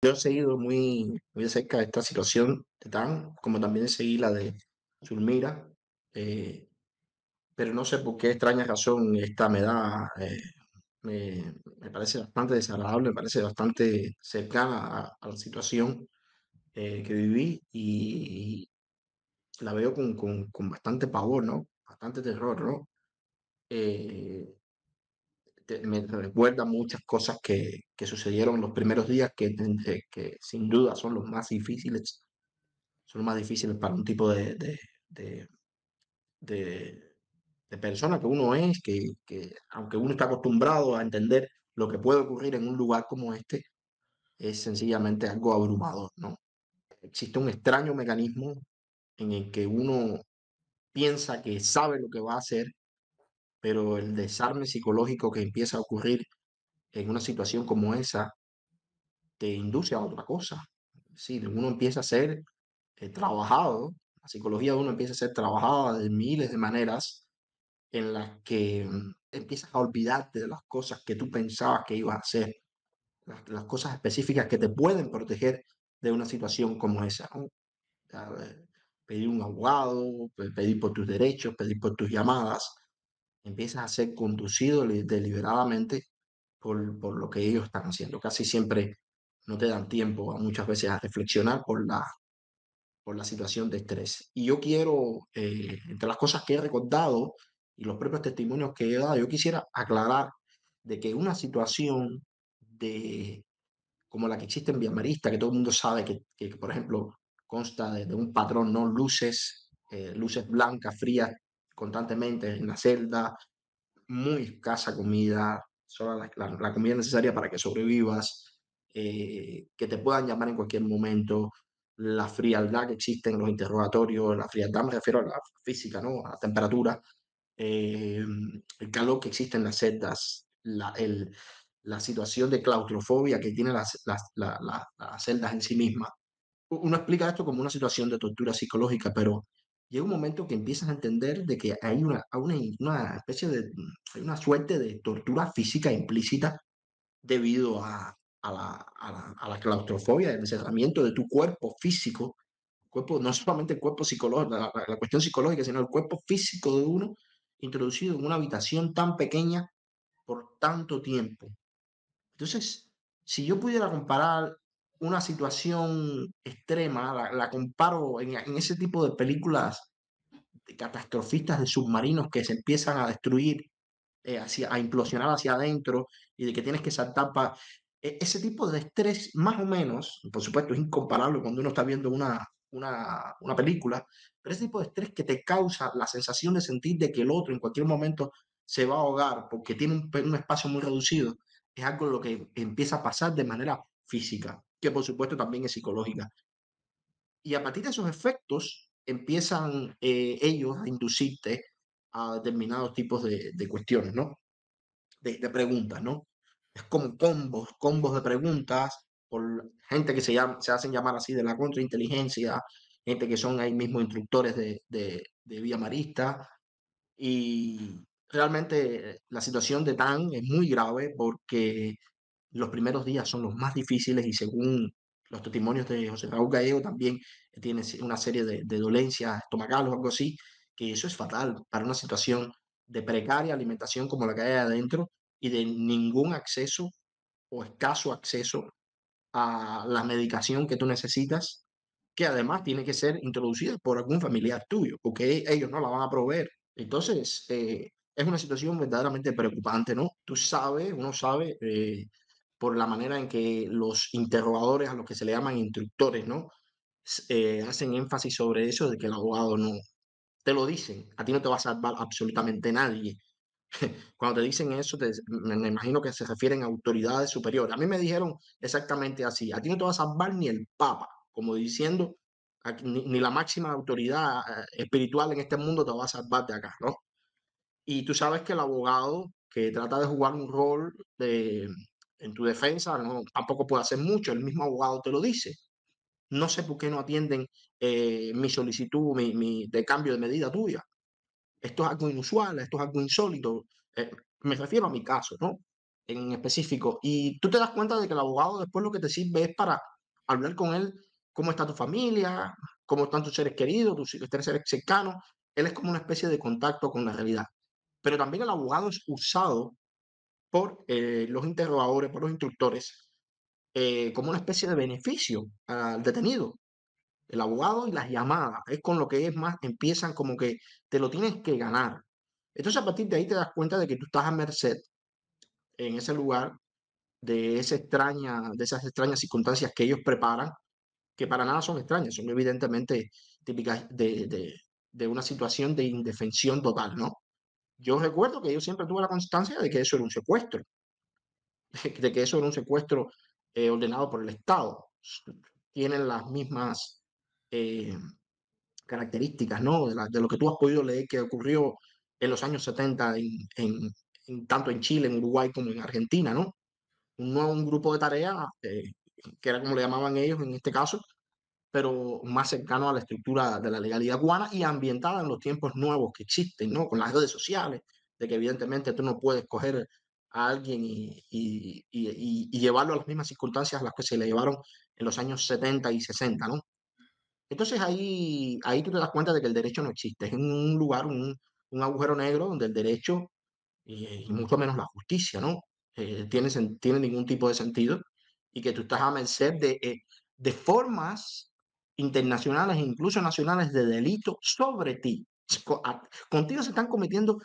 Yo he seguido muy de cerca esta situación de TAN, como también seguí la de Zulmira, pero no sé por qué extraña razón esta me da, me parece bastante desagradable, me parece bastante cercana a la situación que viví y la veo con bastante pavor, ¿no? Bastante terror, ¿no? Me recuerda muchas cosas que sucedieron los primeros días que sin duda son los más difíciles para un tipo de persona que uno es, que aunque uno está acostumbrado a entender lo que puede ocurrir en un lugar como este, es sencillamente algo abrumador, ¿no? Existe un extraño mecanismo en el que uno piensa que sabe lo que va a hacer, pero el desarme psicológico que empieza a ocurrir en una situación como esa te induce a otra cosa. Es decir, uno empieza a ser trabajado, la psicología de uno empieza a ser trabajada de miles de maneras en las que empiezas a olvidarte de las cosas que tú pensabas que ibas a hacer, las cosas específicas que te pueden proteger de una situación como esa, ¿no? Pedir un abogado, pedir por tus derechos, pedir por tus llamadas. Empiezas a ser conducido deliberadamente por lo que ellos están haciendo. Casi siempre no te dan tiempo muchas veces a reflexionar por la situación de estrés. Y yo quiero, entre las cosas que he recordado y los propios testimonios que he dado, yo quisiera aclarar de que una situación como la que existe en Villa Marista, que todo el mundo sabe que por ejemplo, consta de un patrón, ¿no? Luces blancas, frías, constantemente en la celda, muy escasa comida, solo la comida necesaria para que sobrevivas, que te puedan llamar en cualquier momento, la frialdad que existe en los interrogatorios, la frialdad me refiero a la física, ¿no? A la temperatura, el calor que existe en las celdas, la situación de claustrofobia que tienen las celdas en sí mismas. Uno explica esto como una situación de tortura psicológica, pero llega un momento que empiezas a entender de que hay una especie de, hay una suerte de tortura física implícita debido a la claustrofobia, el encerramiento de tu cuerpo físico, no solamente el cuerpo psicológico, la cuestión psicológica, sino el cuerpo físico de uno introducido en una habitación tan pequeña por tanto tiempo. Entonces, si yo pudiera comparar una situación extrema, la comparo en ese tipo de películas de catastrofistas de submarinos que se empiezan a destruir, a implosionar hacia adentro y de que tienes que saltar para... Ese tipo de estrés, más o menos, por supuesto es incomparable cuando uno está viendo una película, pero ese tipo de estrés que te causa la sensación de sentir de que el otro en cualquier momento se va a ahogar porque tiene un espacio muy reducido, es algo lo que empieza a pasar de manera física, que por supuesto también es psicológica. Y a partir de esos efectos empiezan ellos a inducirte a determinados tipos de cuestiones, ¿no? De preguntas, ¿no? Es como combos de preguntas por gente que se hacen llamar así de la contrainteligencia, gente que son ahí mismo instructores de Villa Marista. Y realmente la situación de TAN es muy grave porque los primeros días son los más difíciles y según los testimonios de José Raúl Gallego también tiene una serie de dolencias estomacales o algo así, que eso es fatal para una situación de precaria alimentación como la que hay adentro y de ningún acceso o escaso acceso a la medicación que tú necesitas, que además tiene que ser introducida por algún familiar tuyo, porque ellos no la van a proveer. Entonces, es una situación verdaderamente preocupante, ¿no? Uno sabe... por la manera en que los interrogadores, a los que se le llaman instructores, ¿no? Hacen énfasis sobre eso, de que el abogado no... Te lo dicen, a ti no te va a salvar absolutamente nadie. Cuando te dicen eso, me imagino que se refieren a autoridades superiores. A mí me dijeron exactamente así, a ti no te va a salvar ni el Papa, como diciendo, ni la máxima autoridad espiritual en este mundo te va a salvar de acá, ¿no? Y tú sabes que el abogado que trata de jugar un rol en tu defensa, no, tampoco puede hacer mucho, el mismo abogado te lo dice. No sé por qué no atienden mi solicitud de cambio de medida tuya. Esto es algo inusual, esto es algo insólito. Me refiero a mi caso, ¿no? en específico. Y tú te das cuenta de que el abogado después lo que te sirve es para hablar con él cómo está tu familia, cómo están tus seres queridos, tus seres cercanos. Él es como una especie de contacto con la realidad. Pero también el abogado es usado por los interrogadores, por los instructores, como una especie de beneficio al detenido. El abogado y las llamadas es con lo que es más, empiezan como que te lo tienes que ganar. Entonces a partir de ahí te das cuenta de que tú estás a merced en ese lugar de esas extrañas circunstancias que ellos preparan, que para nada son extrañas, son evidentemente típicas de una situación de indefensión total, ¿no? Yo recuerdo que yo siempre tuve la constancia de que eso era un secuestro, de que eso era un secuestro ordenado por el Estado. Tienen las mismas características, ¿no? De lo que tú has podido leer que ocurrió en los años 70, tanto en Chile, en Uruguay como en Argentina, ¿no? Un grupo de tareas, que era como le llamaban ellos en este caso, pero más cercano a la estructura de la legalidad cubana y ambientada en los tiempos nuevos que existen, ¿no? Con las redes sociales, de que evidentemente tú no puedes coger a alguien y llevarlo a las mismas circunstancias a las que se le llevaron en los años 70 y 60, ¿no? Entonces ahí tú te das cuenta de que el derecho no existe. Es un lugar, un agujero negro donde el derecho y mucho menos la justicia, ¿no? Tiene ningún tipo de sentido, y que tú estás a merced de formas internacionales e incluso nacionales de delito sobre ti. Contigo se están cometiendo,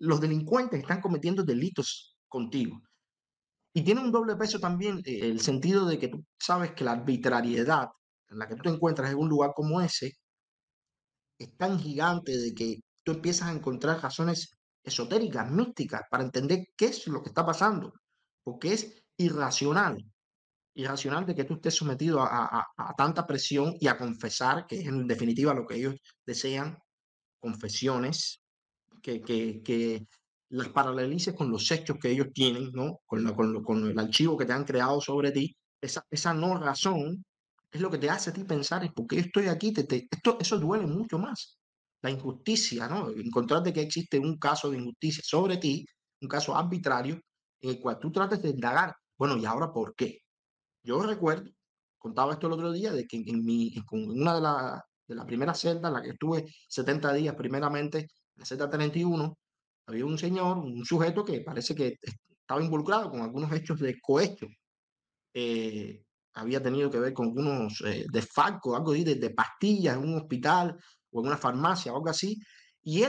los delincuentes están cometiendo delitos contigo. Y tiene un doble peso también el sentido de que tú sabes que la arbitrariedad en la que tú te encuentras en un lugar como ese es tan gigante de que tú empiezas a encontrar razones esotéricas, místicas, para entender qué es lo que está pasando, porque es irracional de que tú estés sometido a tanta presión y a confesar, que es en definitiva lo que ellos desean, confesiones, que las paralelices con los hechos que ellos tienen, ¿no? Con el archivo que te han creado sobre ti. Esa no razón es lo que te hace a ti pensar, es porque yo estoy aquí, eso duele mucho más. La injusticia, ¿no? Encontrarte que existe un caso de injusticia sobre ti, un caso arbitrario, en el cual tú trates de indagar, bueno, ¿y ahora por qué? Yo recuerdo, contaba esto el otro día, de que en una de la primera celda, en la que estuve 70 días primeramente, la celda 31, había un señor, un sujeto que parece que estaba involucrado con algunos hechos de cohecho. Había tenido que ver con algunos desfalcos, algo de pastillas en un hospital o en una farmacia o algo así, y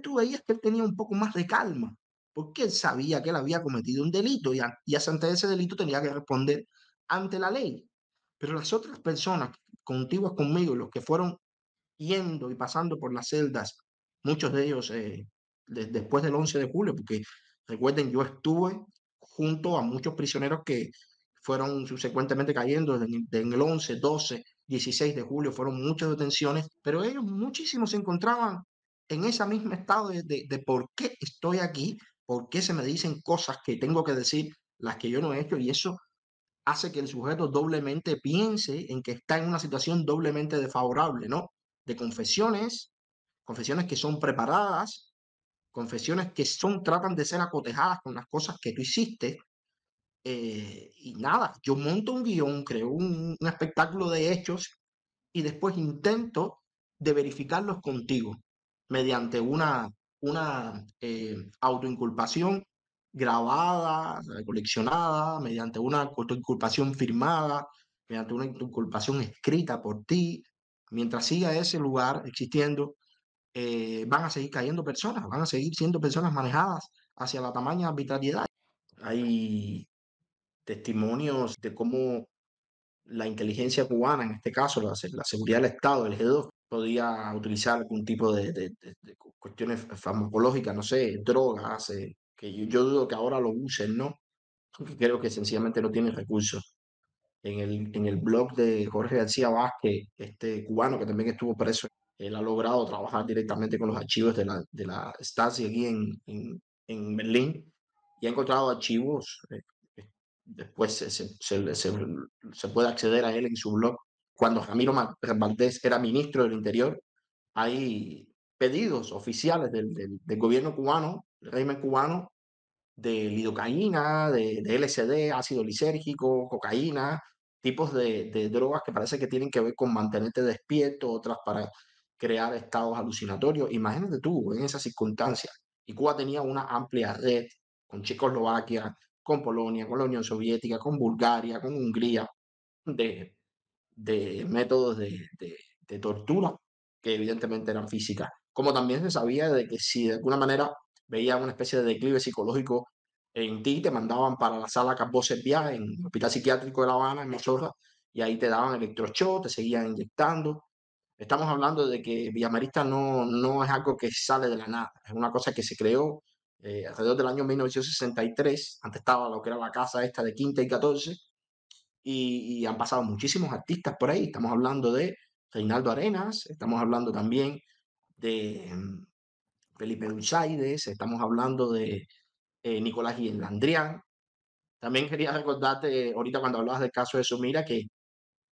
tú veías que él tenía un poco más de calma, porque él sabía que él había cometido un delito y ante ese delito tenía que responder ante la ley. Pero las otras personas contiguas conmigo, los que fueron yendo y pasando por las celdas, muchos de ellos después del 11 de julio, porque recuerden, yo estuve junto a muchos prisioneros que fueron subsecuentemente cayendo en el 11, 12, 16 de julio, fueron muchas detenciones, pero ellos muchísimos se encontraban en ese mismo estado de por qué estoy aquí, por qué se me dicen cosas que tengo que decir, las que yo no he hecho, y eso hace que el sujeto doblemente piense en que está en una situación doblemente desfavorable, ¿no? De confesiones que son preparadas, confesiones que tratan de ser acotejadas con las cosas que tú hiciste. Y nada, yo monto un guión, creo un espectáculo de hechos y después intento de verificarlos contigo mediante una autoinculpación grabada, recoleccionada, mediante una autoinculpación firmada, mediante una autoinculpación escrita por ti. Mientras siga ese lugar existiendo, van a seguir cayendo personas, van a seguir siendo personas manejadas hacia la tamaña arbitrariedad. Hay testimonios de cómo la inteligencia cubana, en este caso la seguridad del Estado, el G2, podía utilizar algún tipo de cuestiones farmacológicas, no sé, drogas, que yo dudo que ahora lo usen, ¿no? Porque creo que sencillamente no tienen recursos. En el blog de Jorge García Vázquez, este cubano que también estuvo preso, él ha logrado trabajar directamente con los archivos de la Stasi aquí en Berlín, y ha encontrado archivos. Después se puede acceder a él en su blog. Cuando Ramiro Valdés era ministro del Interior, hay pedidos oficiales del gobierno cubano, del régimen cubano, de lidocaína, de LSD, ácido lisérgico, cocaína, tipos de drogas que parece que tienen que ver con mantenerte despierto, otras para crear estados alucinatorios. Imagínate tú en esas circunstancias. Y Cuba tenía una amplia red con Checoslovaquia, con Polonia, con la Unión Soviética, con Bulgaria, con Hungría, de métodos de tortura que evidentemente eran físicas. Como también se sabía de que si de alguna manera veían una especie de declive psicológico en ti, te mandaban para la sala Cambó Serviá en el Hospital Psiquiátrico de La Habana, en Mozorra, y ahí te daban electroshock, te seguían inyectando. Estamos hablando de que Villa Marista no es algo que sale de la nada, es una cosa que se creó alrededor del año 1963, antes estaba lo que era la casa esta de Quinta y 14, y han pasado muchísimos artistas por ahí. Estamos hablando de Reinaldo Arenas, estamos hablando también de Felipe Dulzaides, estamos hablando de Nicolás Guillén Landrián. También quería recordarte ahorita cuando hablabas del caso de Zulmira que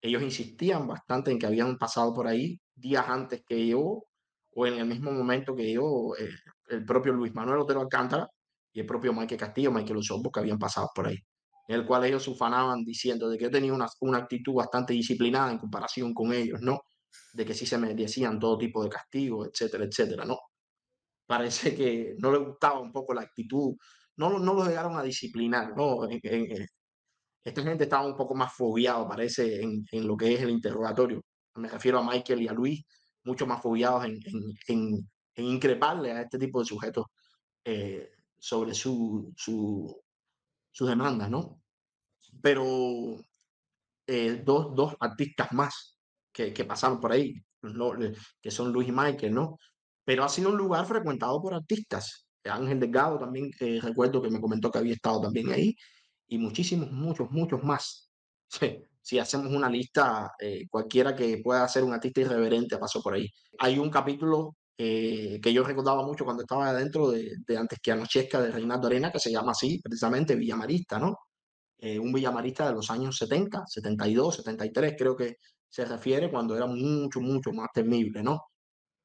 ellos insistían bastante en que habían pasado por ahí días antes que yo o en el mismo momento que yo, el propio Luis Manuel Otero Alcántara y el propio Maike Castillo, Maykel Osorbo, que habían pasado por ahí, en el cual ellos se ufanaban diciendo de que yo tenía una actitud bastante disciplinada en comparación con ellos, ¿no? De que sí se merecían todo tipo de castigos, etcétera, etcétera, ¿no? Parece que no les gustaba un poco la actitud, no los llegaron a disciplinar, ¿no? Esta gente estaba un poco más fogueado, parece, en lo que es el interrogatorio. Me refiero a Maykel y a Luis, mucho más fogueados en increparle a este tipo de sujetos sobre sus demandas, ¿no? Pero dos artistas más que pasaron por ahí, ¿no? Que son Luis y Maykel, ¿no? Pero ha sido un lugar frecuentado por artistas. Ángel Delgado también, recuerdo que me comentó que había estado también ahí, y muchos más. Si hacemos una lista, cualquiera que pueda ser un artista irreverente pasó por ahí. Hay un capítulo que yo recordaba mucho cuando estaba adentro de Antes que anochezca, de Reinaldo Arena, que se llama así, precisamente, Villa Marista, ¿no? Un Villa Marista de los años 70, 72, 73, creo que se refiere, cuando era mucho más temible, ¿no?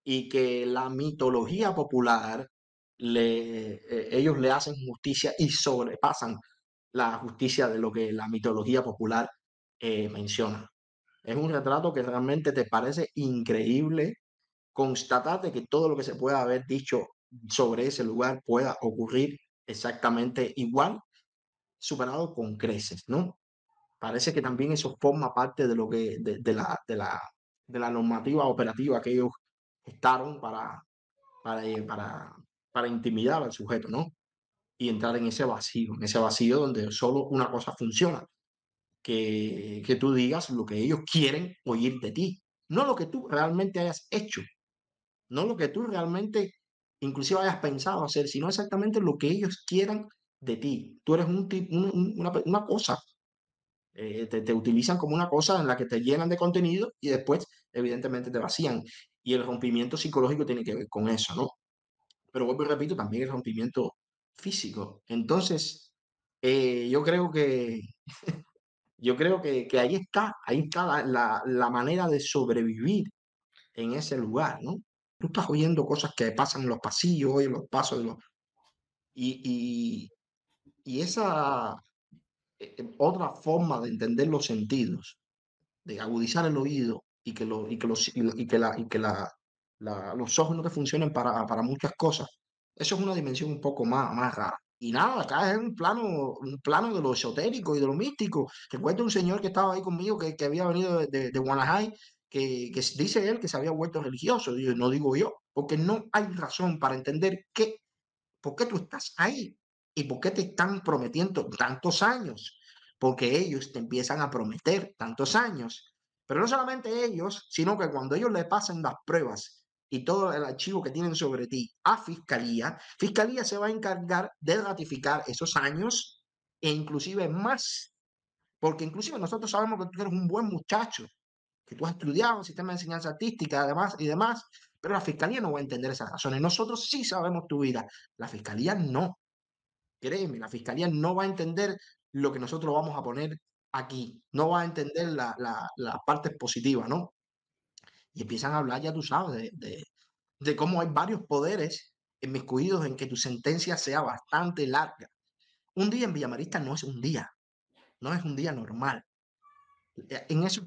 Y que la mitología popular, ellos le hacen justicia y sobrepasan la justicia de lo que la mitología popular menciona. Es un retrato que realmente te parece increíble constatar de que todo lo que se pueda haber dicho sobre ese lugar pueda ocurrir exactamente igual, superado con creces, ¿no? Parece que también eso forma parte de lo que de la normativa operativa que ellos estaron para intimidar al sujeto, ¿no? Y entrar en ese vacío donde solo una cosa funciona, que tú digas lo que ellos quieren oír de ti, no lo que tú realmente hayas hecho, no lo que tú realmente inclusive hayas pensado hacer, sino exactamente lo que ellos quieran de ti. Tú eres una cosa, te utilizan como una cosa en la que te llenan de contenido y después evidentemente te vacían. Y el rompimiento psicológico tiene que ver con eso, ¿no? Pero vuelvo y repito, también el rompimiento físico. Entonces, yo creo que ahí está la manera de sobrevivir en ese lugar, ¿no? Tú estás oyendo cosas que pasan en los pasillos, oyes los pasos de los... Y esa otra forma de entender los sentidos, de agudizar el oído, y que los ojos no te funcionen para muchas cosas. Eso es una dimensión un poco más rara. Y nada, acá es un plano de lo esotérico y de lo místico. Recuerdo un señor que estaba ahí conmigo que había venido de Guanajay, que dice él que se había vuelto religioso. Y no digo yo, porque no hay razón para entender por qué tú estás ahí y por qué te están prometiendo tantos años. Porque ellos te empiezan a prometer tantos años. Pero no solamente ellos, sino que cuando ellos le pasan las pruebas y todo el archivo que tienen sobre ti a Fiscalía, Fiscalía se va a encargar de ratificar esos años e inclusive más. Porque inclusive nosotros sabemos que tú eres un buen muchacho, que tú has estudiado el sistema de enseñanza artística además y demás, pero la Fiscalía no va a entender esas razones. Nosotros sí sabemos tu vida, la Fiscalía no. Créeme, la Fiscalía no va a entender lo que nosotros vamos a poner aquí, no va a entender las partes positivas, ¿no? Y empiezan a hablar, ya tú sabes, de cómo hay varios poderes inmiscuidos en que tu sentencia sea bastante larga, Un día en Villa Marista no es un día, no es un día normal. En eso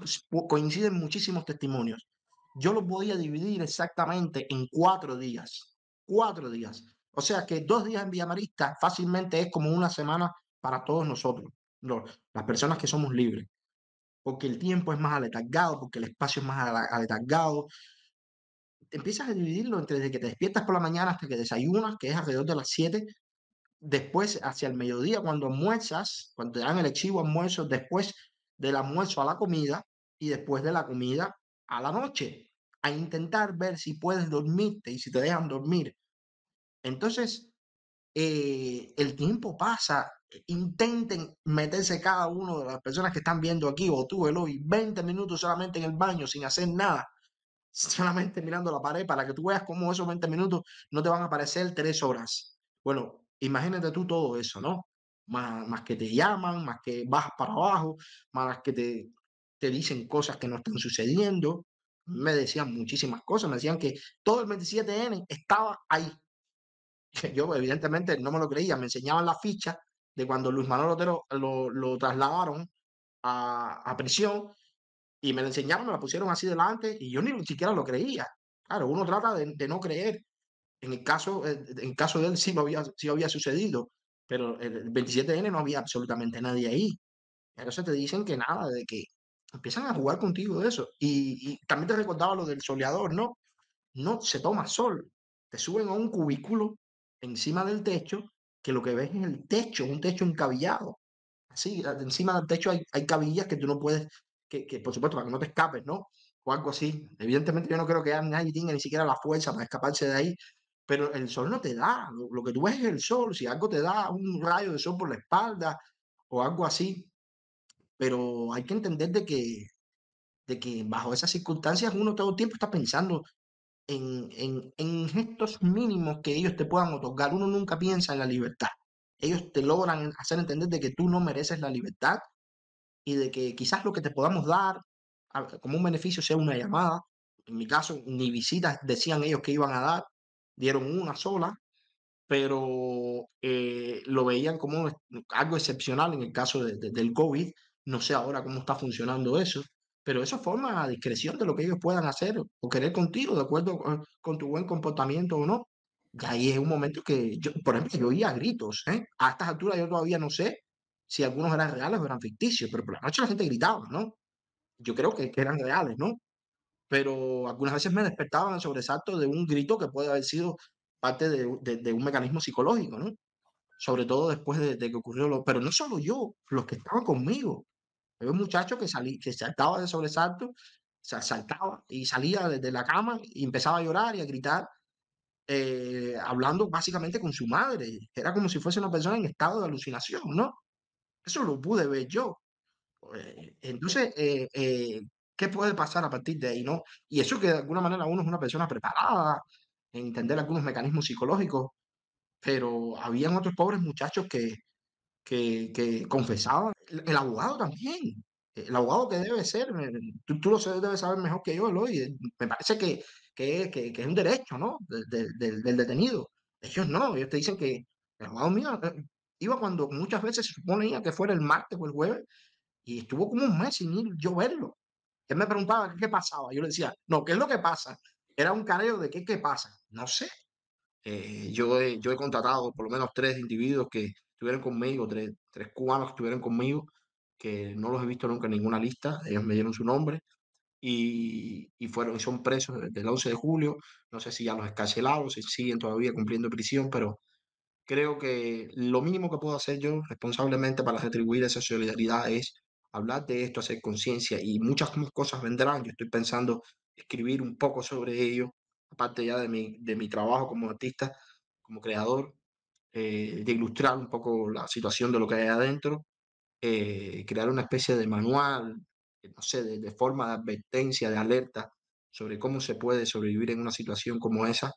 coinciden muchísimos testimonios. Yo los podía dividir exactamente en 4 días. 4 días. O sea que 2 días en Villa Marista fácilmente es como una semana para todos nosotros, las personas que somos libres. Porque el tiempo es más aletargado, porque el espacio es más aletargado. Empiezas a dividirlo entre desde que te despiertas por la mañana hasta que desayunas, que es alrededor de las 7. Después, hacia el mediodía, cuando almuerzas, cuando te dan el exiguo almuerzo, después del almuerzo a la comida y después de la comida a la noche, a intentar ver si puedes dormirte y si te dejan dormir. Entonces, el tiempo pasa. Intenten meterse cada uno de las personas que están viendo aquí, o tú, Eloy, 20 minutos solamente en el baño sin hacer nada, solamente mirando la pared, para que tú veas cómo esos 20 minutos no te van a parecer 3 horas. Bueno, imagínate tú todo eso, ¿no? Más que te llaman, más que bajas para abajo, más que te dicen cosas que no están sucediendo. Me decían muchísimas cosas, me decían que todo el 27N estaba ahí. Yo evidentemente no me lo creía, me enseñaban la ficha de cuando Luis Manuel Otero lo trasladaron a prisión, y me la enseñaron, me la pusieron así delante, y yo ni siquiera lo creía. Claro, uno trata de no creer. En el caso de él sí había sucedido, pero el 27N no había absolutamente nadie ahí. Entonces te dicen que nada, de que empiezan a jugar contigo de eso. Y también te recordaba lo del soleador, ¿no? No se toma sol. Te suben a un cubículo encima del techo, que lo que ves es el techo, un techo encabillado. Así, encima del techo hay cabillas que tú no puedes, que por supuesto, para que no te escapes, ¿no? O algo así. Evidentemente yo no creo que nadie tenga ni siquiera la fuerza para escaparse de ahí. Pero el sol no te da, lo que tú ves es el sol, si algo te da un rayo de sol por la espalda o algo así. Pero hay que entender de que bajo esas circunstancias uno todo el tiempo está pensando en gestos mínimos que ellos te puedan otorgar. Uno nunca piensa en la libertad. Ellos te logran hacer entender de que tú no mereces la libertad y de que quizás lo que te podamos dar como un beneficio sea una llamada. En mi caso, ni visitas decían ellos que iban a dar. Dieron una sola, pero lo veían como algo excepcional en el caso del COVID. No sé ahora cómo está funcionando eso, pero eso forma a discreción de lo que ellos puedan hacer o querer contigo, de acuerdo con tu buen comportamiento o no. Y ahí es un momento que, por ejemplo, yo oía gritos. A estas alturas yo todavía no sé si algunos eran reales o eran ficticios, pero por la noche la gente gritaba, ¿no? Yo creo que eran reales, ¿no? Pero algunas veces me despertaban el sobresalto de un grito que puede haber sido parte de un mecanismo psicológico, ¿no? Sobre todo después de que ocurrió lo... Pero no solo yo, los que estaban conmigo. Había un muchacho que saltaba de sobresalto, saltaba y salía de la cama y empezaba a llorar y a gritar, hablando básicamente con su madre. Era como si fuese una persona en estado de alucinación, ¿no? Eso lo pude ver yo. Entonces... ¿qué puede pasar a partir de ahí, no? Y eso que de alguna manera uno es una persona preparada en entender algunos mecanismos psicológicos, pero habían otros pobres muchachos que confesaban. El abogado también. El abogado que debe ser, tú lo debes saber mejor que yo, Eloy. Me parece que es un derecho, ¿no? Del detenido. Ellos no, ellos te dicen que el abogado mío iba cuando muchas veces se suponía que fuera el martes o el jueves, y estuvo como un mes sin ir yo verlo. Él me preguntaba qué pasaba. Yo le decía, no, ¿qué es lo que pasa? Era un careo de qué pasa. No sé. Yo he contratado por lo menos 3 individuos que estuvieron conmigo, tres cubanos que estuvieron conmigo, que no los he visto nunca en ninguna lista. Ellos me dieron su nombre y son presos desde el 11 de julio. No sé si ya los excarcelaron, si siguen todavía cumpliendo prisión, pero creo que lo mínimo que puedo hacer yo responsablemente para retribuir esa solidaridad es hablar de esto, hacer conciencia, y muchas cosas vendrán. Yo estoy pensando escribir un poco sobre ello, aparte ya de mi trabajo como artista, como creador, de ilustrar un poco la situación de lo que hay adentro, crear una especie de manual, no sé, de forma de advertencia, de alerta, sobre cómo se puede sobrevivir en una situación como esa.